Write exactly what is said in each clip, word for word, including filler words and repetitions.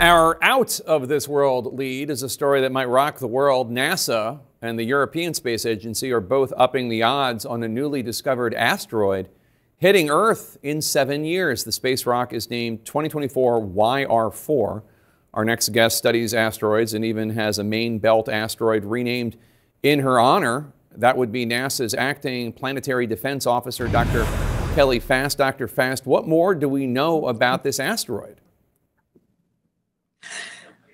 Our out of this world lead is a story that might rock the world. NASA and the European Space Agency are both upping the odds on a newly discovered asteroid hitting Earth in seven years. The space rock is named twenty twenty-four Y R four. Our next guest studies asteroids and even has a main belt asteroid renamed in her honor. That would be NASA's acting planetary defense officer, Doctor Kelly Fast. Doctor Fast, what more do we know about this asteroid?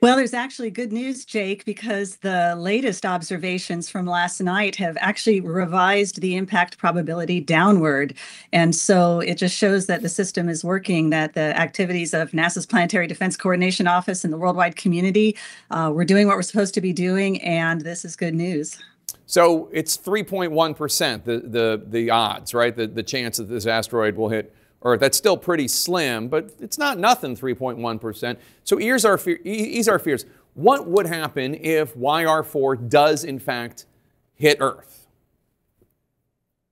Well, there's actually good news, Jake, because the latest observations from last night have actually revised the impact probability downward. And so it just shows that the system is working, that the activities of NASA's Planetary Defense Coordination Office and the worldwide community, uh, we're doing what we're supposed to be doing, and this is good news. So it's three point one percent, the, the, the odds, right, the, the chance that this asteroid will hit Earth. That's still pretty slim, but it's not nothing, three point one percent. So ease our, fear, ease our fears. What would happen if Y R four does, in fact, hit Earth?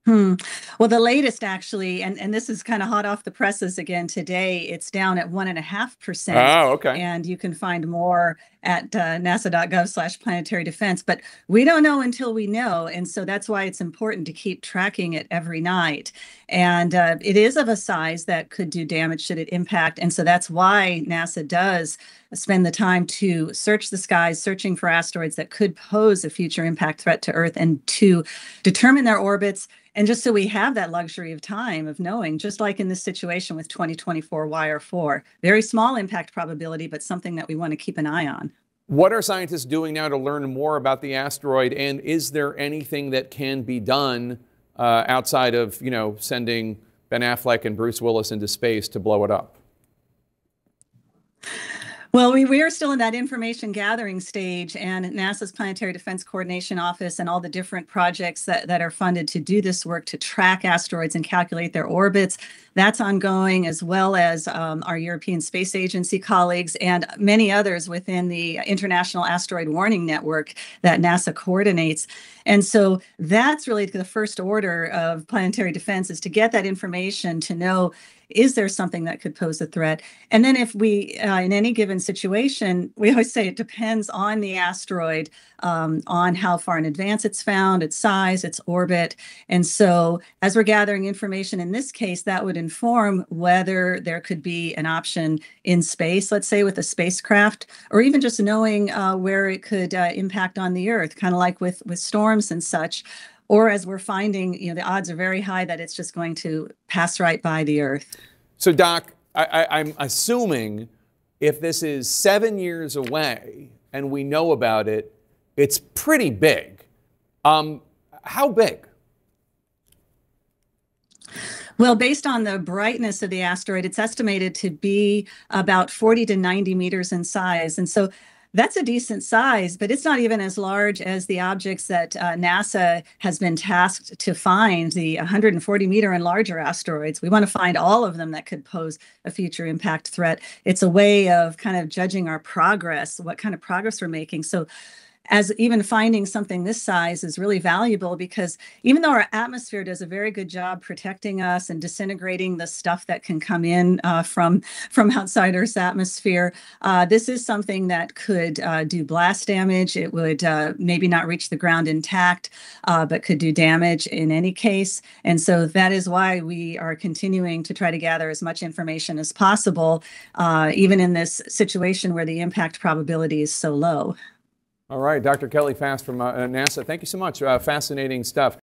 Hmm. Well, the latest actually, and, and this is kind of hot off the presses again today, it's down at one and a half percent. Oh, okay. And you can find more at uh, nasa.gov slash planetary defense. But we don't know until we know. And so that's why it's important to keep tracking it every night. And uh, it is of a size that could do damage should it impact. And so that's why NASA does spend the time to search the skies, searching for asteroids that could pose a future impact threat to Earth and to determine their orbits. And just so we have that luxury of time of knowing, just like in this situation with twenty twenty-four Y R four, very small impact probability, but something that we want to keep an eye on. What are scientists doing now to learn more about the asteroid? And is there anything that can be done uh, outside of, you know, sending Ben Affleck and Bruce Willis into space to blow it up? Well, we, we are still in that information gathering stage, and NASA's Planetary Defense Coordination Office and all the different projects that, that are funded to do this work to track asteroids and calculate their orbits. That's ongoing, as well as um, our European Space Agency colleagues and many others within the International Asteroid Warning Network that NASA coordinates. And so that's really the first order of planetary defense, is to get that information to know, is there something that could pose a threat? And then if we, uh, in any given situation, we always say it depends on the asteroid, um, on how far in advance it's found, its size, its orbit. And so as we're gathering information in this case, that would inform whether there could be an option in space, let's say with a spacecraft, or even just knowing uh, where it could uh, impact on the Earth, kind of like with, with storms and such. Or as we're finding, you know, the odds are very high that it's just going to pass right by the Earth. So, Doc, I, I, I'm assuming if this is seven years away and we know about it, it's pretty big. Um, how big? Well, based on the brightness of the asteroid, it's estimated to be about forty to ninety meters in size. And so that's a decent size, but it's not even as large as the objects that uh, NASA has been tasked to find, the one hundred forty meter and larger asteroids. We want to find all of them that could pose a future impact threat. It's a way of kind of judging our progress, what kind of progress we're making. So as even finding something this size is really valuable, because even though our atmosphere does a very good job protecting us and disintegrating the stuff that can come in uh, from, from outside Earth's atmosphere, uh, this is something that could uh, do blast damage. It would uh, maybe not reach the ground intact, uh, but could do damage in any case. And so that is why we are continuing to try to gather as much information as possible, uh, even in this situation where the impact probability is so low. All right, Doctor Kelly Fast from uh, NASA, thank you so much. Uh, fascinating stuff.